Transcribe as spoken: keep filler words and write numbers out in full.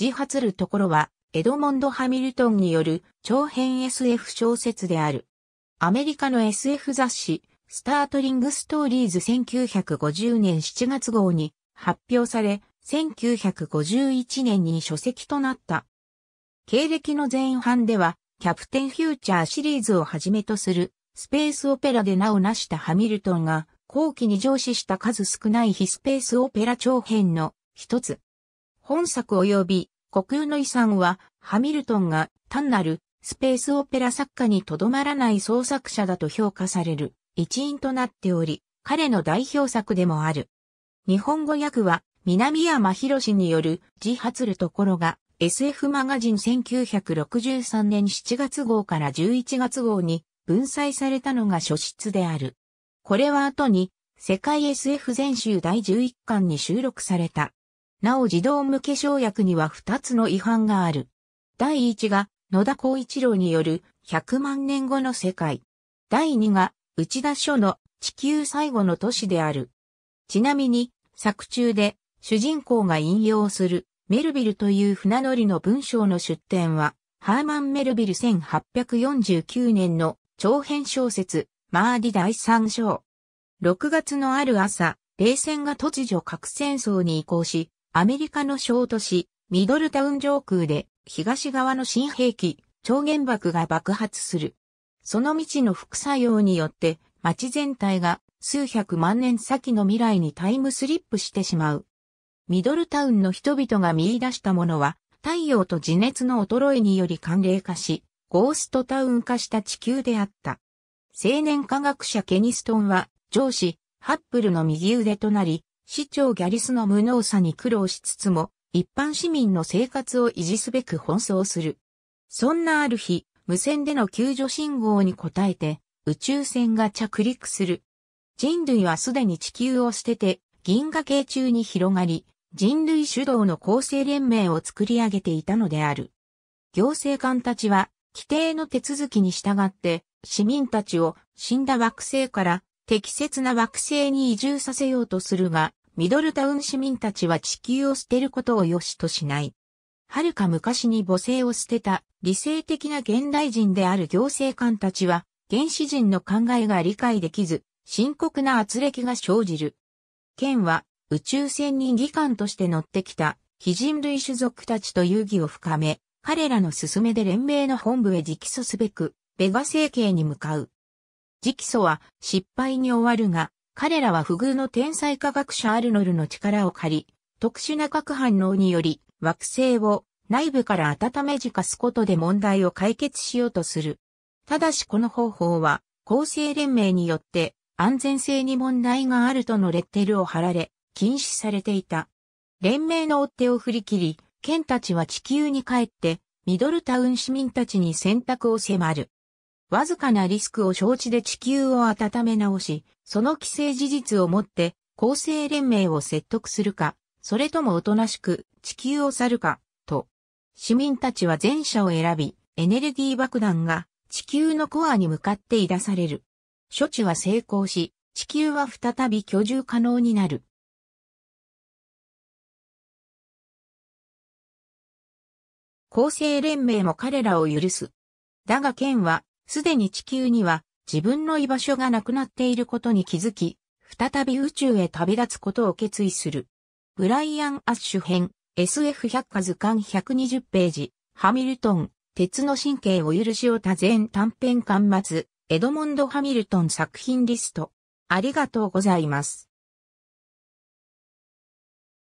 自発るところは、エドモンド・ハミルトンによる長編 エスエフ 小説である。アメリカの エスエフ 雑誌、スタートリング・ストーリーズせんきゅうひゃくごじゅうねんしちがつごうに発表され、せんきゅうひゃくごじゅういちねんに書籍となった。経歴の前半では、キャプテン・フューチャーシリーズをはじめとするスペースオペラで名を成したハミルトンが、後期に上梓した数少ない非スペースオペラ長編の一つ。本作及び虚空の遺産は、ハミルトンが単なるスペースオペラ作家にとどまらない創作者だと評価される一因となっており、彼の代表作でもある。日本語訳は南山博による自発るところが エスエフ マガジンせんきゅうひゃくろくじゅうさんねんしちがつごうからじゅういちがつごうに文採されたのが書室である。これは後に世界 エスエフ 全集第じゅういっかんに収録された。なお児童向け小訳にはふたつの違反がある。だいいちが野田光一郎によるひゃくまんねんごの世界。だいにが内田書の地球最後の都市である。ちなみに作中で主人公が引用するメルヴィルという船乗りの文章の出典はハーマン・メルヴィルせんはっぴゃくよんじゅうきゅうねんの長編小説マーディだいさん章。ろくがつのある朝、冷戦が突如核戦争に移行し、アメリカの小都市、ミドルタウン上空で、東側の新兵器、超原爆が爆発する。その未知の副作用によって、街全体が数百万年先の未来にタイムスリップしてしまう。ミドルタウンの人々が見出したものは、太陽と地熱の衰えにより寒冷化し、ゴーストタウン化した地球であった。青年科学者ケニストンは、上司、ハッブルの右腕となり、市長ギャリスの無能さに苦労しつつも、一般市民の生活を維持すべく奔走する。そんなある日、無線での救助信号に応えて、宇宙船が着陸する。人類はすでに地球を捨てて、銀河系中に広がり、人類主導の構成連盟を作り上げていたのである。行政官たちは、規定の手続きに従って、市民たちを死んだ惑星から適切な惑星に移住させようとするが、ミドルタウン市民たちは地球を捨てることを良しとしない。遥か昔に母性を捨てた理性的な現代人である行政官たちは原始人の考えが理解できず深刻な軋轢が生じる。県は宇宙船に技官として乗ってきた非人類種族たちと友誼を深め、彼らの勧めで連盟の本部へ直訴すべくベガ星系に向かう。直訴は失敗に終わるが、彼らは不遇の天才科学者アルノルの力を借り、特殊な核反応により惑星を内部から温めじかすことで問題を解決しようとする。ただしこの方法は、構成連盟によって安全性に問題があるとのレッテルを貼られ、禁止されていた。連盟の追っ手を振り切り、ケンたちは地球に帰って、ミドルタウン市民たちに選択を迫る。わずかなリスクを承知で地球を温め直し、その既成事実をもって、構成連盟を説得するか、それともおとなしく地球を去るか、と。市民たちは前者を選び、エネルギー爆弾が地球のコアに向かっていだされる。処置は成功し、地球は再び居住可能になる。構成連盟も彼らを許す。だがケンは、すでに地球には自分の居場所がなくなっていることに気づき、再び宇宙へ旅立つことを決意する。ブライアン・アッシュ編 エスエフ 百科図鑑ひゃくにじゅうページ、ハミルトン、鉄の神経を許しを多全短編巻末、エドモンド・ハミルトン作品リスト。ありがとうございます。